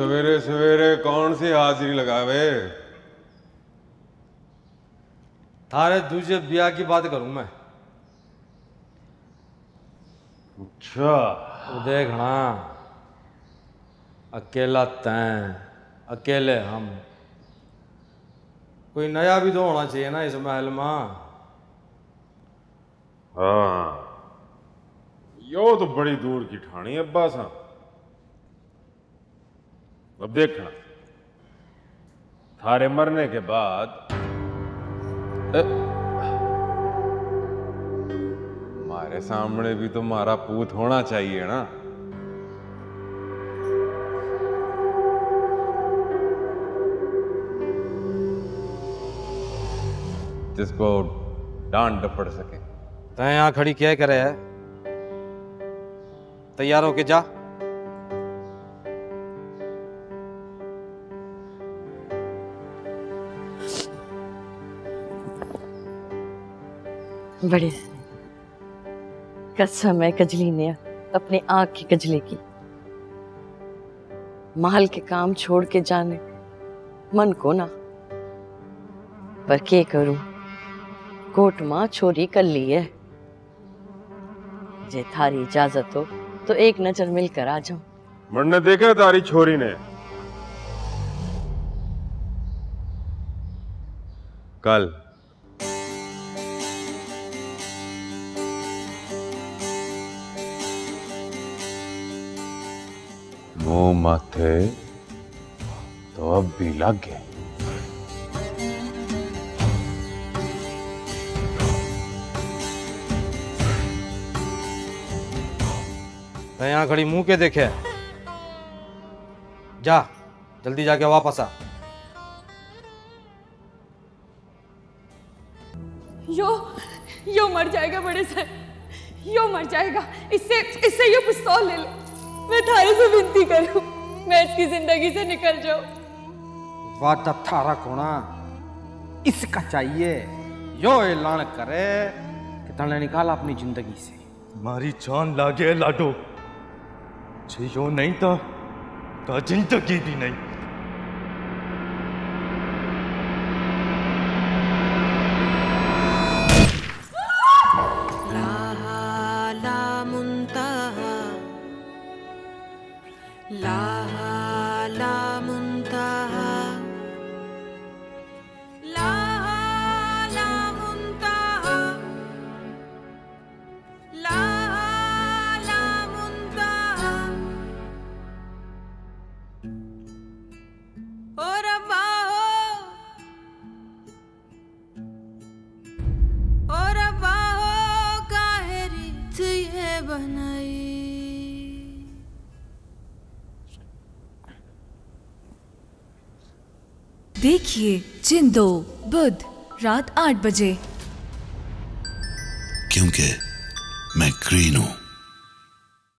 सवेरे सवेरे कौन सी हाजिरी लगावे? थारे दूजे ब्याह की बात करूं मैं। अच्छा देख ना, अकेला तैं अकेले हम, कोई नया भी तो होना चाहिए ना इस महल में। हाँ यो तो बड़ी दूर की ठाणी अब्बा साहब। अब देखना थारे मरने के बाद हमारे सामने भी तो मारा पूत होना चाहिए ना। जिसको डांट डपड़ सके। तैं यहां खड़ी क्या करे है? तैयार होके जा। बड़े कसम है कजली ने अपने आँख की कजली की। महल के काम छोड़ के जाने मन को ना, पर क्या करूं, कोट माँ छोरी कर ली है। जे थारी इजाजत हो तो एक नजर मिलकर आ जाऊं। मरने देखा तारी छोरी ने। कल मुँह माथे तो अब भी लग गए। यहाँ खड़ी मुंह के देखे। जा जल्दी जाके वापस आ। यो मर जाएगा बड़े सर, यो मर जाएगा। इससे यो पिस्तौल ले ले। मैं थारे से विनती करूं, मैं इसकी जिंदगी से निकल जाऊं। वादा थारा कोना इसका चाहिए, यो ऐलान करे कि तने निकाला अपनी जिंदगी से। मारी जान लागे लाडो, जे यो नहीं था तो जिंदगी भी नहीं। देखिए जिंदो बुध रात 8 बजे। क्योंकि मैं ग्रीन हूं।